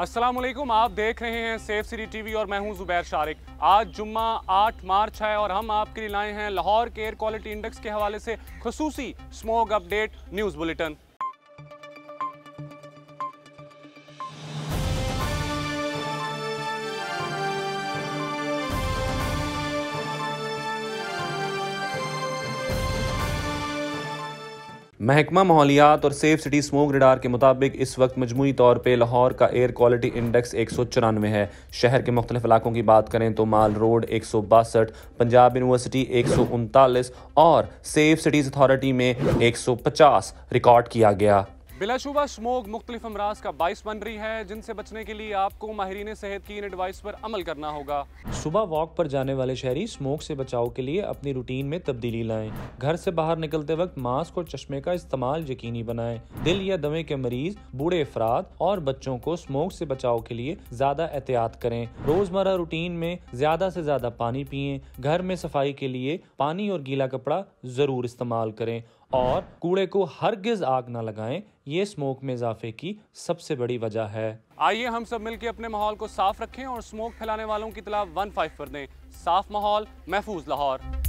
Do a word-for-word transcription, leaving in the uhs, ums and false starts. अस्सलामुअलैकुम, आप देख रहे हैं सेफ सिटी टीवी और मैं हूं जुबैर शारिक। आज जुम्मा आठ मार्च है और हम आपके लिए लाए हैं लाहौर के एयर क्वालिटी इंडेक्स के हवाले से खुसूसी स्मॉग अपडेट न्यूज़ बुलेटिन। महकमा माहौलियात और सेफ सिटी स्मॉग रडार के मुताबिक इस वक्त मजमूई तौर पर लाहौर का एयर क्वालिटी इंडेक्स एक सौ चौरानवे है। शहर के मुख्तलिफ इलाकों की बात करें तो माल रोड एक सौ बासठ, पंजाब यूनिवर्सिटी एक सौ उनतालीस और सेफ सिटीज़ अथॉरिटी में एक सौ पचास रिकॉर्ड किया गया। बिलाशुबा स्मॉग मुख्तलिफ अमराज का बाइस बन रही है, जिनसे बचने के लिए आपको माहरीन सेहत की इन एडवाइस पर अमल करना होगा। सुबह वॉक पर जाने वाले शहरी स्मॉग से बचाव के लिए अपनी रूटीन में तब्दीली लाएं। घर से बाहर निकलते वक्त मास्क और चश्मे का इस्तेमाल यकीनी बनाएं। दिल या दमे के मरीज, बूढ़े अफराद और बच्चों को स्मॉग से बचाव के लिए ज्यादा एहतियात करें। रोजमर्रा रूटीन में ज्यादा से ज्यादा पानी पिएं। घर में सफाई के लिए पानी और गीला कपड़ा जरूर इस्तेमाल करें और कूड़े को हरगिज आग न लगाएं। ये स्मॉग में इजाफे की सबसे बड़ी वजह है। आइए हम सब मिलकर अपने माहौल को साफ रखें और स्मॉग फैलाने वालों की तलाश वन फाइव पर दें। साफ माहौल, महफूज लाहौर।